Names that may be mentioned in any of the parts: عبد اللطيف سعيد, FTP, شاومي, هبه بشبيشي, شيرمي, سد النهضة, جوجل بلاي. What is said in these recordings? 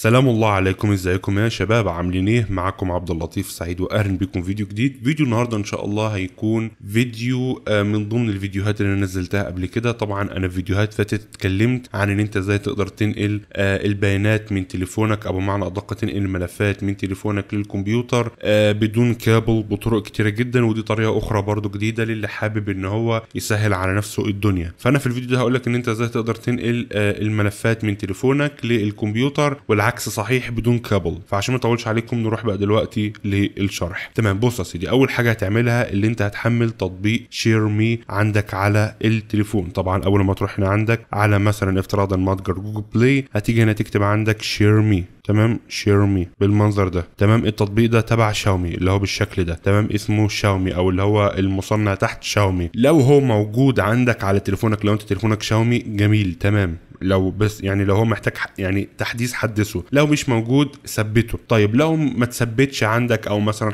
سلام الله عليكم. ازيكم يا شباب؟ عاملين ايه؟ معاكم عبد اللطيف سعيد واهلا بكم فيديو جديد. فيديو النهارده ان شاء الله هيكون فيديو من ضمن الفيديوهات اللي انا نزلتها قبل كده. طبعا انا في فيديوهات فاتت اتكلمت عن ان انت ازاي تقدر تنقل البيانات من تليفونك، او بمعنى ادق تنقل الملفات من تليفونك للكمبيوتر بدون كابل بطرق كتيره جدا، ودي طريقه اخرى برضو جديده للي حابب ان هو يسهل على نفسه الدنيا. فانا في الفيديو ده هقول لك ان انت ازاي تقدر تنقل الملفات من تليفونك للكمبيوتر عكس صحيح بدون كابل. فعشان ما اطولش عليكم نروح بقى دلوقتي للشرح. تمام، بص يا سيدي، اول حاجه هتعملها اللي انت هتحمل تطبيق شيرمي عندك على التليفون. طبعا اول ما تروح هنا عندك على مثلا افتراضا متجر جوجل بلاي، هتيجي هنا تكتب عندك شيرمي. تمام، شيرمي بالمنظر ده. تمام، التطبيق ده تبع شاومي اللي هو بالشكل ده. تمام، اسمه شاومي او اللي هو المصنع تحت شاومي. لو هو موجود عندك على تليفونك، لو انت تليفونك شاومي، جميل. تمام، لو بس يعني لو هو محتاج يعني تحديث حدثه، لو مش موجود ثبته. طيب لو ما تثبتش عندك او مثلا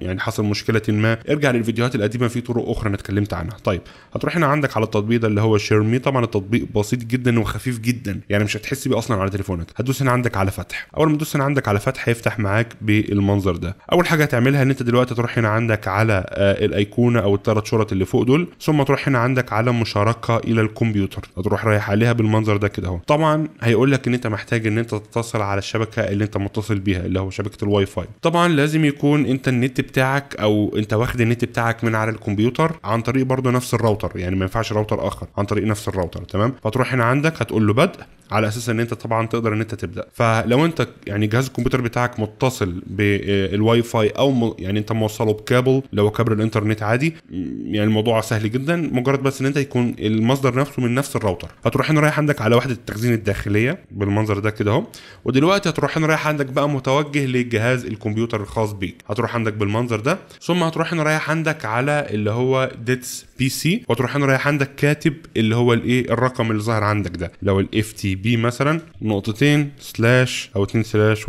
يعني حصل مشكله ما، ارجع للفيديوهات القديمه في طرق اخرى انا اتكلمت عنها. طيب هتروح هنا عندك على التطبيق ده اللي هو شيرمي. طبعا التطبيق بسيط جدا وخفيف جدا، يعني مش هتحس بيه اصلا على تليفونك. هتدوس هنا عندك على فتح. اول ما تدوس هنا عندك على فتح هيفتح معاك بالمنظر ده. اول حاجه هتعملها ان انت دلوقتي تروح هنا عندك على الايقونه او الثلاث شرط اللي فوق دول، ثم تروح هنا عندك على مشاركه الى الكمبيوتر، هتروح رايح عليها بالمنظر ده كده اهو. طبعا هيقول لك ان انت محتاج ان انت تتصل على الشبكه اللي انت متصل بيها اللي هو شبكه الواي فاي. طبعا لازم يكون انت النت بتاعك او انت واخد النت بتاعك من على الكمبيوتر عن طريق برضه نفس الراوتر، يعني ما ينفعش راوتر اخر، عن طريق نفس الراوتر. تمام، فتروح هنا عندك هتقول له بدء، على اساس ان انت طبعا تقدر ان انت تبدا. فلو انت يعني جهاز الكمبيوتر بتاعك متصل بالواي فاي او يعني انت موصله بكابل، لو كابل الانترنت عادي، يعني الموضوع سهل جدا، مجرد بس ان انت يكون المصدر نفسه من نفس الراوتر. هتروح هنا رايح عندك على وحدة التخزين الداخلية بالمنظر ده كده اهو. ودلوقتي هتروح هنا رايح عندك بقى متوجه لجهاز الكمبيوتر الخاص بيك، هتروح عندك بالمنظر ده. ثم هتروح هنا رايح عندك على اللي هو ديتس بي سي، وتروح هنا رايح عندك كاتب اللي هو الايه الرقم اللي ظاهر عندك ده، لو ال FTP مثلا نقطتين سلاش او 2 سلاش 1920168001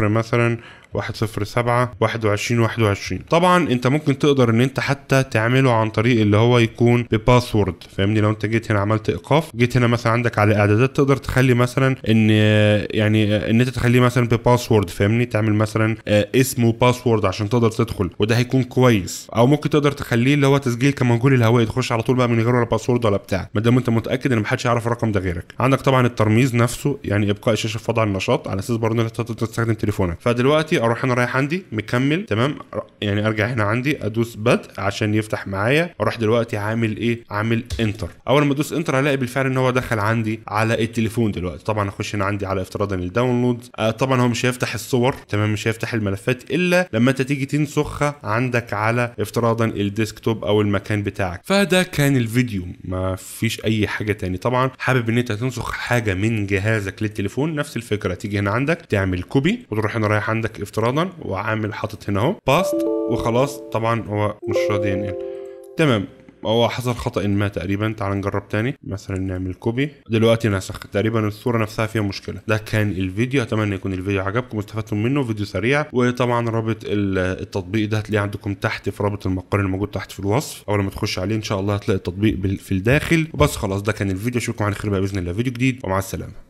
مثلا 107 21 21. طبعا انت ممكن تقدر ان انت حتى تعمله عن طريق اللي هو يكون بباسورد، فاهمني؟ لو انت جيت هنا عملت ايقاف، جيت هنا مثلا عندك على اعدادات، تقدر تخلي مثلا ان يعني ان انت تخليه مثلا بباسورد، فاهمني؟ تعمل مثلا اسمه باسورد عشان تقدر تدخل، وده هيكون كويس. او ممكن تقدر تخليه اللي هو تسجيل كمجهول الهوائي، تخش على طول بقى من غير ولا باسورد ولا بتاع، ما دام انت متاكد ان محدش يعرف الرقم ده غيرك. عندك طبعا الترميز نفسه، يعني ابقاء الشاشه في وضع النشاط، على اساس برضه ان انت تقدر تستخدم تليفونك. فدلوقتي اروح انا رايح عندي مكمل. تمام، يعني ارجع هنا عندي ادوس بدء عشان يفتح معايا. اروح دلوقتي عامل ايه؟ عامل انتر. اول ما ادوس انتر هلاقي بالفعل ان هو دخل عندي على التليفون دلوقتي. طبعا اخش هنا عندي على افتراضا الداونلود. طبعا هو مش هيفتح الصور، تمام، مش هيفتح الملفات الا لما انت تيجي تنسخها عندك على افتراضا الديسكتوب او المكان بتاعك. فده كان الفيديو، ما فيش اي حاجه تاني. طبعا حابب ان انت تنسخ حاجه من جهازك للتليفون، نفس الفكره، تيجي هنا عندك تعمل كوبي، وتروح هنا رايح عندك افتراضا وعامل حاطط هنا اهو باست وخلاص. طبعا هو مش راضي ينقل. تمام، هو حصل خطأ ما تقريبا، تعال نجرب تاني، مثلا نعمل كوبي. دلوقتي نسخ تقريبا الصورة نفسها، فيها مشكلة. ده كان الفيديو، اتمنى يكون الفيديو عجبكم واستفدتم منه، فيديو سريع. وطبعا رابط التطبيق ده هتلاقيه عندكم تحت في رابط المقال الموجود تحت في الوصف، اول ما تخش عليه ان شاء الله هتلاقي التطبيق في الداخل. وبس خلاص، ده كان الفيديو، اشوفكم على خير بقى باذن الله، فيديو جديد، ومع السلامة.